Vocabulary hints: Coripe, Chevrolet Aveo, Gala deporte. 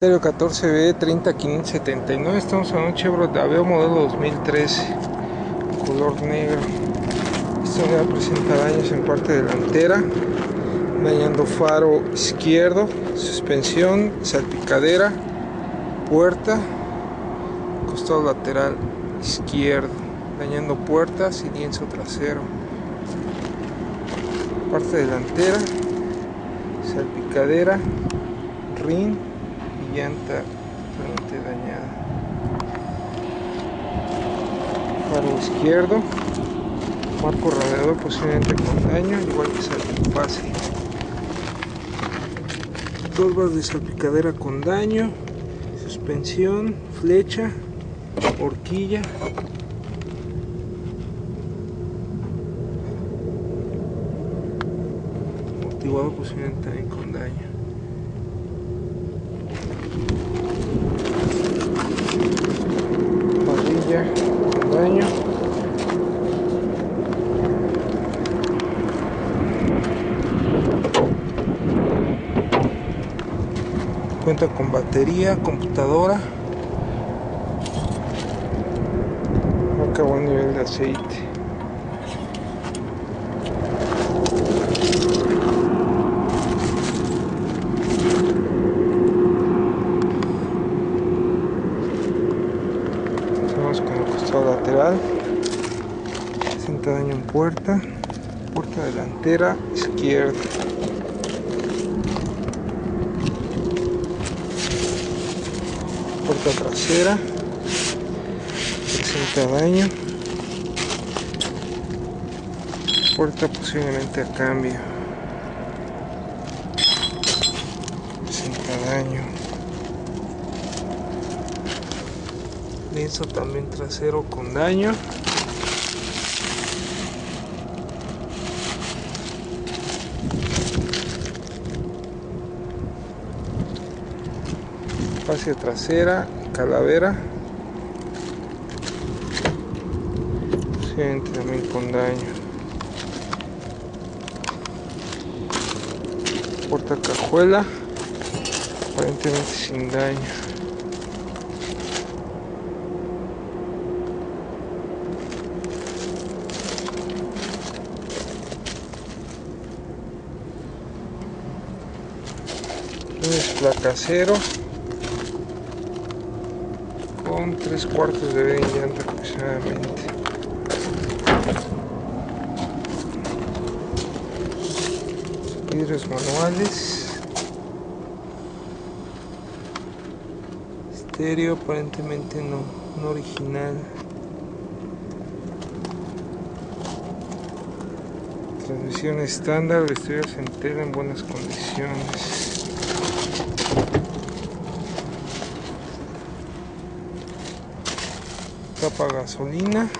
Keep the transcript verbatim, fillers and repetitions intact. catorce B treinta mil quinientos setenta y nueve, estamos en un Chevrolet Aveo modelo dos mil trece, color negro. Esta unidad presenta daños en parte delantera, dañando faro izquierdo, suspensión, salpicadera, puerta, costado lateral izquierdo, dañando puertas y lienzo trasero. Parte delantera, salpicadera, rin, llanta totalmente dañada, faro izquierdo, marco radiador posiblemente con daño, igual que salpipase, turbas de salpicadera con daño, suspensión, flecha, horquilla, amortiguador posiblemente también con daño. Con daño, cuenta con batería, computadora, marca buen nivel de aceite. Con el costado lateral, presenta daño en puerta, puerta delantera izquierda, puerta trasera, presenta daño, puerta posiblemente a cambio, presenta daño. Lienzo también trasero con daño. Fascia trasera, calavera. Siente también con daño. Porta cajuela, aparentemente sin daño. Placa cero con tres cuartos de B en llanta aproximadamente. Vidrios manuales, estéreo aparentemente no, no original, transmisión estándar, vestidos en tela en buenas condiciones. Tapa gasolina.